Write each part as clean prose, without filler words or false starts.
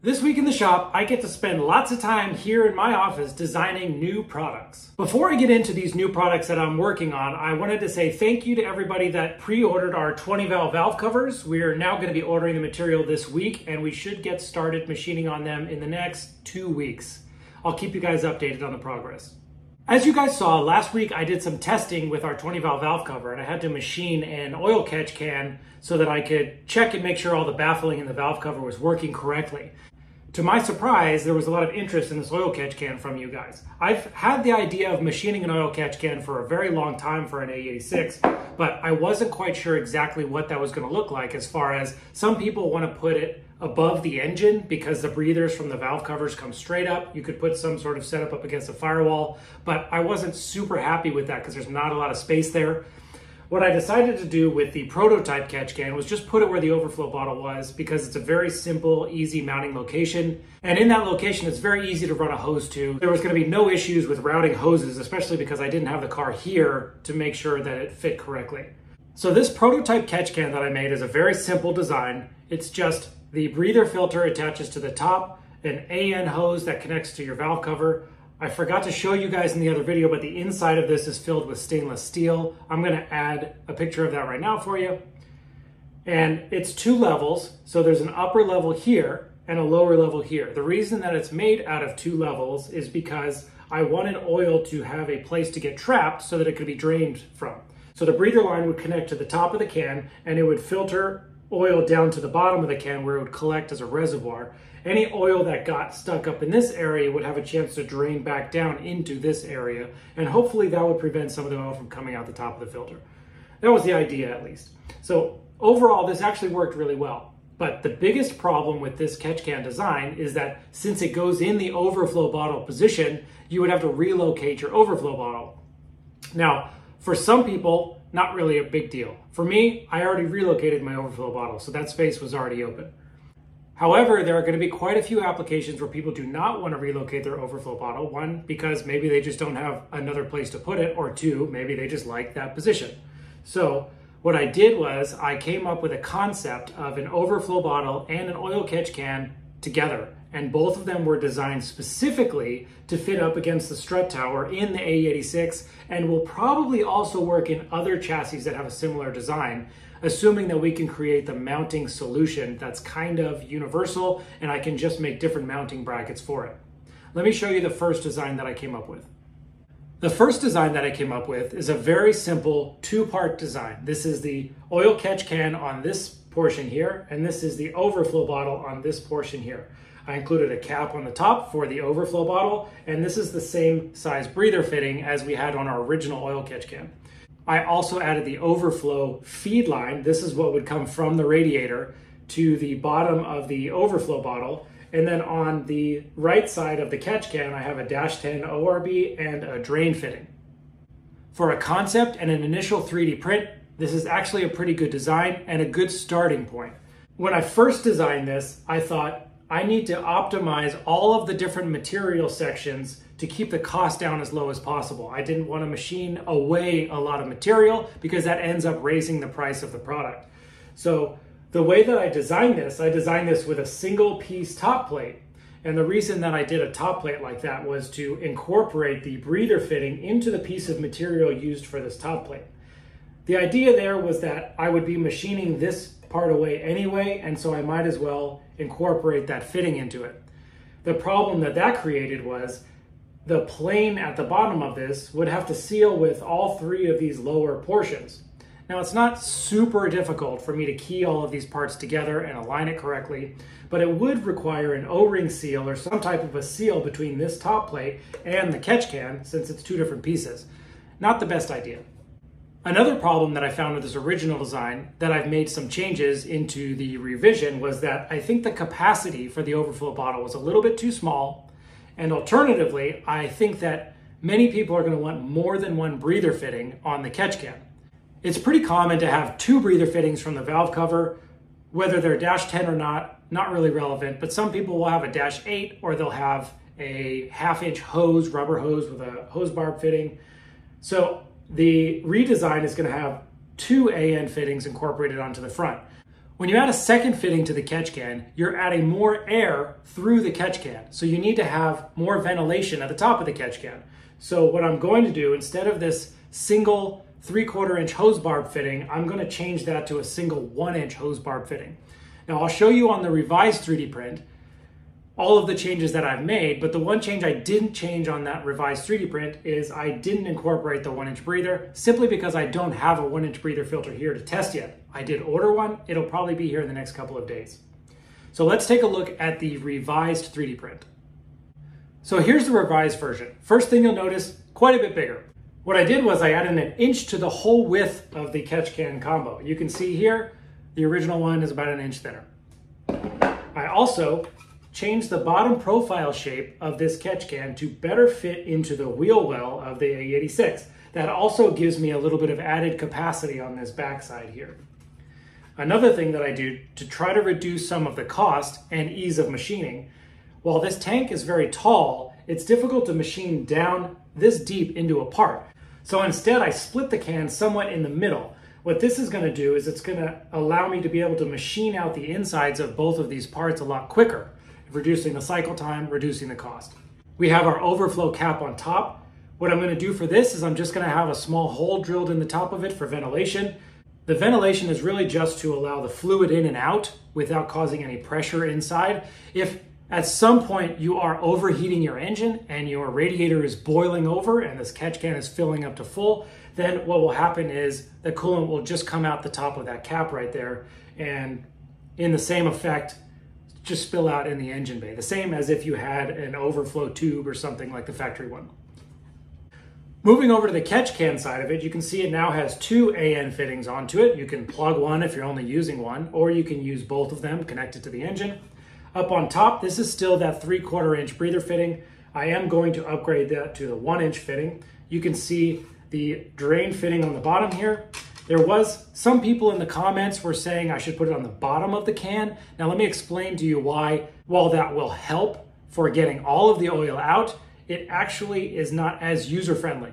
This week in the shop, I get to spend lots of time here in my office designing new products. Before I get into these new products that I'm working on, I wanted to say thank you to everybody that pre-ordered our 20-valve valve covers. We're now going to be ordering the material this week, and we should get started machining on them in the next 2 weeks. I'll keep you guys updated on the progress. As you guys saw, last week I did some testing with our 20-valve valve cover, and I had to machine an oil catch can so that I could check and make sure all the baffling in the valve cover was working correctly. To my surprise, there was a lot of interest in this oil catch can from you guys. I've had the idea of machining an oil catch can for a very long time for an AE86, but I wasn't quite sure exactly what that was going to look like, as far as some people want to put it above the engine because the breathers from the valve covers come straight up. You could put some sort of setup up against a firewall, but I wasn't super happy with that because there's not a lot of space there. What I decided to do with the prototype catch can was just put it where the overflow bottle was, because it's a very simple, easy mounting location. And in that location, it's very easy to run a hose to. There was going to be no issues with routing hoses, especially because I didn't have the car here to make sure that it fit correctly. So this prototype catch can that I made is a very simple design. It's just the breather filter attaches to the top, an AN hose that connects to your valve cover. I forgot to show you guys in the other video, but the inside of this is filled with stainless steel. I'm going to add a picture of that right now for you. And it's two levels, so there's an upper level here and a lower level here. The reason that it's made out of two levels is because I wanted oil to have a place to get trapped so that it could be drained from. So the breather line would connect to the top of the can, and it would filter oil down to the bottom of the can where it would collect as a reservoir. Any oil that got stuck up in this area would have a chance to drain back down into this area, and hopefully that would prevent some of the oil from coming out the top of the filter. That was the idea, at least. So overall, this actually worked really well. But the biggest problem with this catch can design is that since it goes in the overflow bottle position, you would have to relocate your overflow bottle. Now, for some people, not really a big deal. For me, I already relocated my overflow bottle, so that space was already open. However, there are going to be quite a few applications where people do not want to relocate their overflow bottle. One, because maybe they just don't have another place to put it, or two, maybe they just like that position. So what I did was I came up with a concept of an overflow bottle and an oil catch can together, and both of them were designed specifically to fit up against the strut tower in the AE86, and will probably also work in other chassis that have a similar design, assuming that we can create the mounting solution that's kind of universal, and I can just make different mounting brackets for it. Let me show you the first design that I came up with. The first design that I came up with is a very simple two-part design. This is the oil catch can on this portion here, and this is the overflow bottle on this portion here. I included a cap on the top for the overflow bottle, and this is the same size breather fitting as we had on our original oil catch can. I also added the overflow feed line. This is what would come from the radiator to the bottom of the overflow bottle. And then on the right side of the catch can, I have a -10 ORB and a drain fitting. For a concept and an initial 3D print, this is actually a pretty good design and a good starting point. When I first designed this, I thought, I need to optimize all of the different material sections to keep the cost down as low as possible. I didn't want to machine away a lot of material because that ends up raising the price of the product. So the way that I designed this with a single piece top plate. And the reason that I did a top plate like that was to incorporate the breather fitting into the piece of material used for this top plate. The idea there was that I would be machining this part away anyway, and so I might as well incorporate that fitting into it. The problem that that created was the plane at the bottom of this would have to seal with all three of these lower portions. Now, it's not super difficult for me to key all of these parts together and align it correctly, but it would require an O-ring seal or some type of a seal between this top plate and the catch can, since it's two different pieces. Not the best idea. Another problem that I found with this original design that I've made some changes into the revision was that I think the capacity for the overflow bottle was a little bit too small, and alternatively, I think that many people are going to want more than one breather fitting on the catch can. It's pretty common to have two breather fittings from the valve cover, whether they're -10 or not really relevant, but some people will have a -8 or they'll have a half-inch hose, rubber hose with a hose barb fitting. So the redesign is going to have two AN fittings incorporated onto the front. When you add a second fitting to the catch can, you're adding more air through the catch can. So you need to have more ventilation at the top of the catch can. So what I'm going to do, instead of this single 3/4 inch hose barb fitting, I'm going to change that to a single 1 inch hose barb fitting. Now I'll show you on the revised 3D print all of the changes that I've made, but the one change I didn't change on that revised 3D print is I didn't incorporate the 1 inch breather, simply because I don't have a 1 inch breather filter here to test yet. I did order one, it'll probably be here in the next couple of days. So let's take a look at the revised 3D print. So here's the revised version. First thing you'll notice, quite a bit bigger. What I did was I added an inch to the whole width of the catch can combo. You can see here, the original one is about an inch thinner. I also changed the bottom profile shape of this catch can to better fit into the wheel well of the AE86. That also gives me a little bit of added capacity on this backside here. Another thing that I do to try to reduce some of the cost and ease of machining, while this tank is very tall, it's difficult to machine down this deep into a part. So instead I split the can somewhat in the middle. What this is going to do is it's going to allow me to be able to machine out the insides of both of these parts a lot quicker, reducing the cycle time, reducing the cost. We have our overflow cap on top. What I'm going to do for this is I'm just going to have a small hole drilled in the top of it for ventilation. The ventilation is really just to allow the fluid in and out without causing any pressure inside. If at some point you are overheating your engine and your radiator is boiling over and this catch can is filling up to full, then what will happen is the coolant will just come out the top of that cap right there, and in the same effect, just spill out in the engine bay, the same as if you had an overflow tube or something like the factory one. Moving over to the catch can side of it, you can see it now has two AN fittings onto it. You can plug one if you're only using one, or you can use both of them connected to the engine. Up on top, this is still that 3/4 inch breather fitting. I am going to upgrade that to the 1 inch fitting. You can see the drain fitting on the bottom here. There was some people in the comments were saying I should put it on the bottom of the can. Now let me explain to you why. While that will help for getting all of the oil out, it actually is not as user-friendly.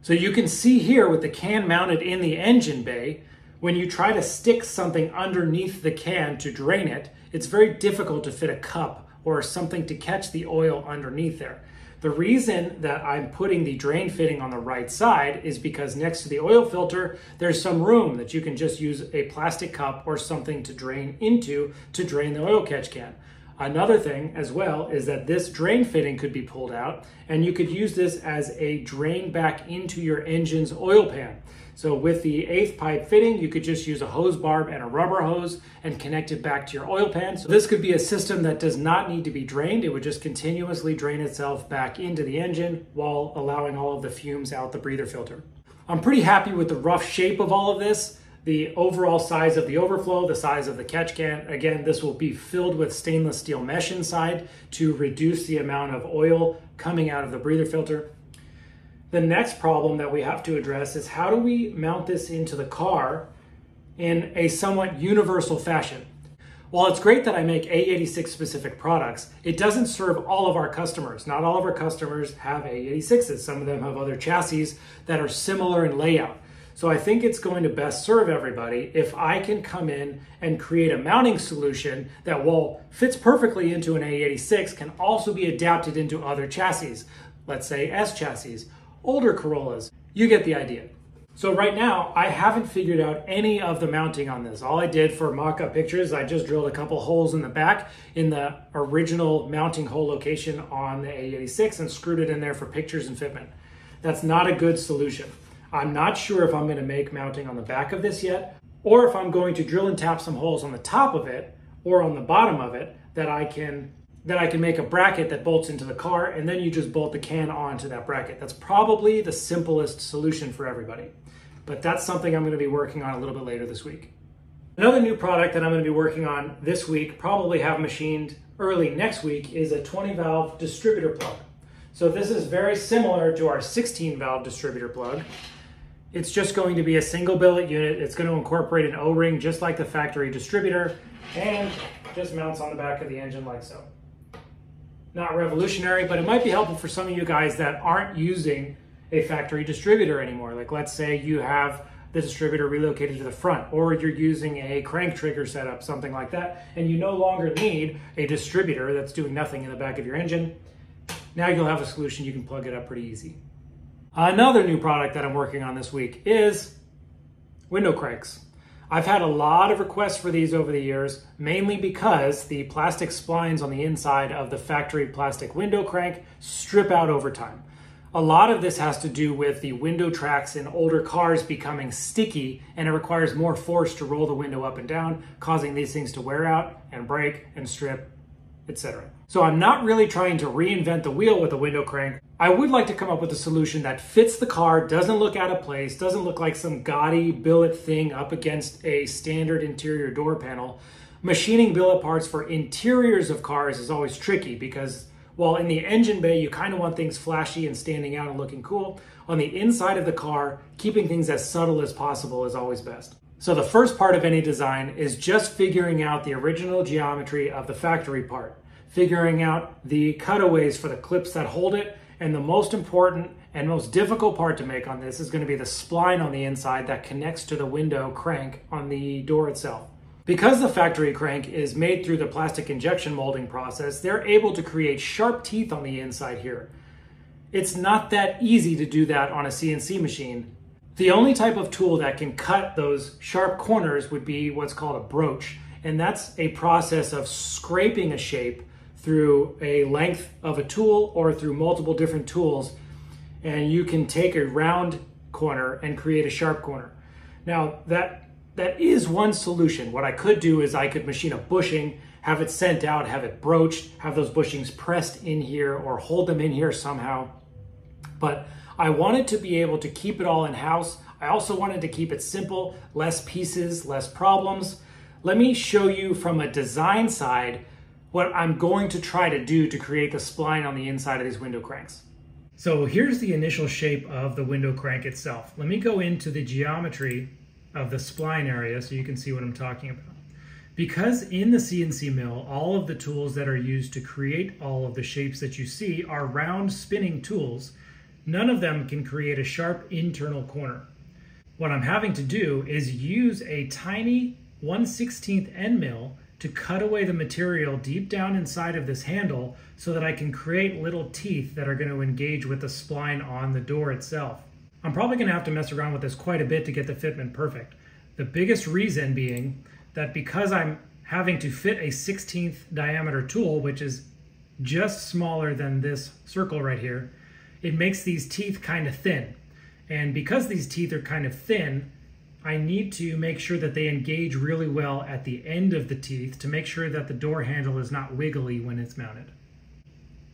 So you can see here with the can mounted in the engine bay, when you try to stick something underneath the can to drain it, it's very difficult to fit a cup or something to catch the oil underneath there. The reason that I'm putting the drain fitting on the right side is because next to the oil filter, there's some room that you can just use a plastic cup or something to drain into to drain the oil catch can. Another thing as well is that this drain fitting could be pulled out and you could use this as a drain back into your engine's oil pan. So with the 1/8 pipe fitting, you could just use a hose barb and a rubber hose and connect it back to your oil pan. So this could be a system that does not need to be drained. It would just continuously drain itself back into the engine while allowing all of the fumes out the breather filter. I'm pretty happy with the rough shape of all of this. The overall size of the overflow, the size of the catch can. Again, this will be filled with stainless steel mesh inside to reduce the amount of oil coming out of the breather filter. The next problem that we have to address is how do we mount this into the car in a somewhat universal fashion? While it's great that I make AE86 specific products, it doesn't serve all of our customers. Not all of our customers have AE86s. Some of them have other chassis that are similar in layout. So I think it's going to best serve everybody if I can come in and create a mounting solution that, while fits perfectly into an AE86, can also be adapted into other chassis, let's say S chassis, older Corollas. You get the idea. So right now, I haven't figured out any of the mounting on this. All I did for mock-up pictures, I just drilled a couple holes in the back in the original mounting hole location on the AE86 and screwed it in there for pictures and fitment. That's not a good solution. I'm not sure if I'm going to make mounting on the back of this yet, or if I'm going to drill and tap some holes on the top of it or on the bottom of it that I can make a bracket that bolts into the car, and then you just bolt the can onto that bracket. That's probably the simplest solution for everybody, but that's something I'm going to be working on a little bit later this week. Another new product that I'm going to be working on this week, probably have machined early next week, is a 20-valve distributor plug. So this is very similar to our 16-valve distributor plug. It's just going to be a single billet unit. It's going to incorporate an O-ring just like the factory distributor, and just mounts on the back of the engine like so. Not revolutionary, but it might be helpful for some of you guys that aren't using a factory distributor anymore. Like, let's say you have the distributor relocated to the front, or you're using a crank trigger setup, something like that, and you no longer need a distributor that's doing nothing in the back of your engine. Now you'll have a solution, you can plug it up pretty easy. Another new product that I'm working on this week is window cranks. I've had a lot of requests for these over the years, mainly because the plastic splines on the inside of the factory plastic window crank strip out over time. A lot of this has to do with the window tracks in older cars becoming sticky, and it requires more force to roll the window up and down, causing these things to wear out and break and strip, etc. So I'm not really trying to reinvent the wheel with a window crank. I would like to come up with a solution that fits the car, doesn't look out of place, doesn't look like some gaudy billet thing up against a standard interior door panel. Machining billet parts for interiors of cars is always tricky because while in the engine bay, you kind of want things flashy and standing out and looking cool, on the inside of the car, keeping things as subtle as possible is always best. So the first part of any design is just figuring out the original geometry of the factory part, figuring out the cutaways for the clips that hold it, and the most important and most difficult part to make on this is going to be the spline on the inside that connects to the window crank on the door itself. Because the factory crank is made through the plastic injection molding process, they're able to create sharp teeth on the inside here. It's not that easy to do that on a CNC machine. The only type of tool that can cut those sharp corners would be what's called a broach, and that's a process of scraping a shape through a length of a tool or through multiple different tools, and you can take a round corner and create a sharp corner. Now that is one solution. What I could do is I could machine a bushing, have it sent out, have it broached, have those bushings pressed in here or hold them in here somehow, but I wanted to be able to keep it all in-house. I also wanted to keep it simple, less pieces, less problems. Let me show you from a design side what I'm going to try to do to create the spline on the inside of these window cranks. So here's the initial shape of the window crank itself. Let me go into the geometry of the spline area so you can see what I'm talking about. Because in the CNC mill, all of the tools that are used to create all of the shapes that you see are round spinning tools, none of them can create a sharp internal corner. What I'm having to do is use a tiny 1/16 end mill to cut away the material deep down inside of this handle so that I can create little teeth that are going to engage with the spline on the door itself. I'm probably going to have to mess around with this quite a bit to get the fitment perfect. The biggest reason being that because I'm having to fit a 1/16 diameter tool, which is just smaller than this circle right here, it makes these teeth kind of thin. And because these teeth are kind of thin, I need to make sure that they engage really well at the end of the teeth to make sure that the door handle is not wiggly when it's mounted.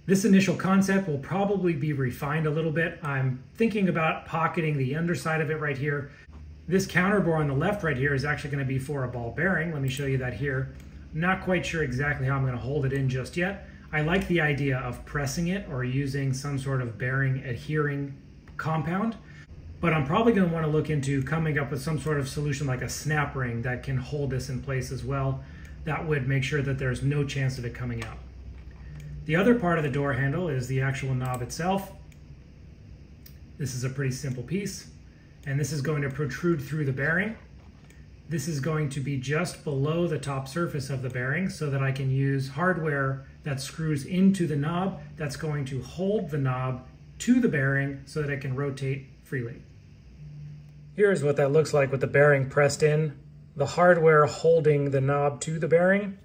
This initial concept will probably be refined a little bit. I'm thinking about pocketing the underside of it right here. This counterbore on the left right here is actually going to be for a ball bearing. Let me show you that here. I'm not quite sure exactly how I'm going to hold it in just yet. I like the idea of pressing it or using some sort of bearing adhering compound, but I'm probably going to want to look into coming up with some sort of solution like a snap ring that can hold this in place as well. That would make sure that there's no chance of it coming out. The other part of the door handle is the actual knob itself. This is a pretty simple piece, and this is going to protrude through the bearing. This is going to be just below the top surface of the bearing so that I can use hardware that screws into the knob that's going to hold the knob to the bearing so that it can rotate freely. Here's what that looks like with the bearing pressed in, the hardware holding the knob to the bearing.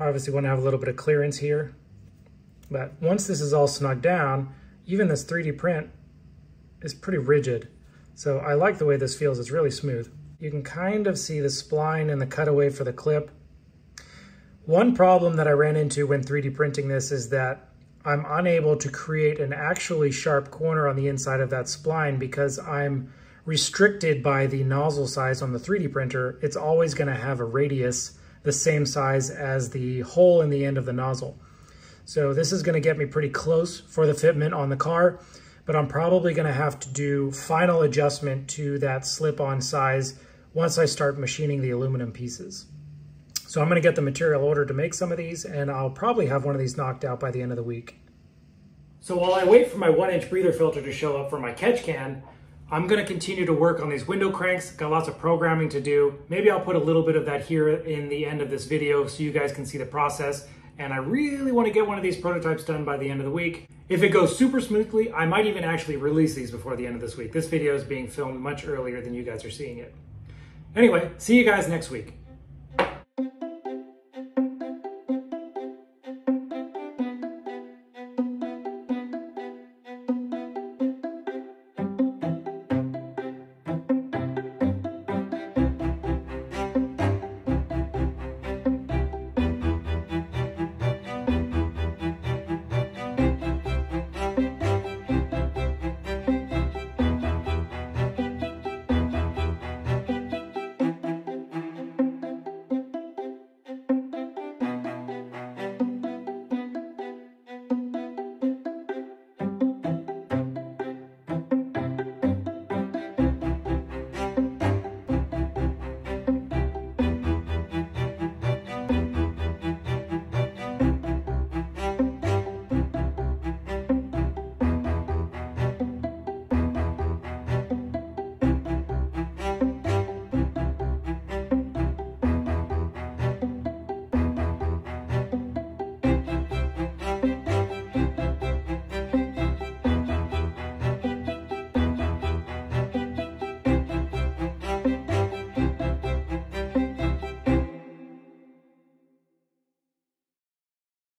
Obviously want to have a little bit of clearance here, but once this is all snugged down, even this 3D print is pretty rigid. So I like the way this feels, it's really smooth. You can kind of see the spline and the cutaway for the clip. One problem that I ran into when 3D printing this is that I'm unable to create an actually sharp corner on the inside of that spline because I'm restricted by the nozzle size on the 3D printer. It's always going to have a radius the same size as the hole in the end of the nozzle. So this is going to get me pretty close for the fitment on the car, but I'm probably going to have to do final adjustment to that slip-on size once I start machining the aluminum pieces. So I'm going to get the material ordered to make some of these, and I'll probably have one of these knocked out by the end of the week. So while I wait for my 1-inch breather filter to show up for my catch can, I'm gonna continue to work on these window cranks, got lots of programming to do. Maybe I'll put a little bit of that here in the end of this video so you guys can see the process. And I really wanna get one of these prototypes done by the end of the week. If it goes super smoothly, I might even actually release these before the end of this week. This video is being filmed much earlier than you guys are seeing it. Anyway, see you guys next week.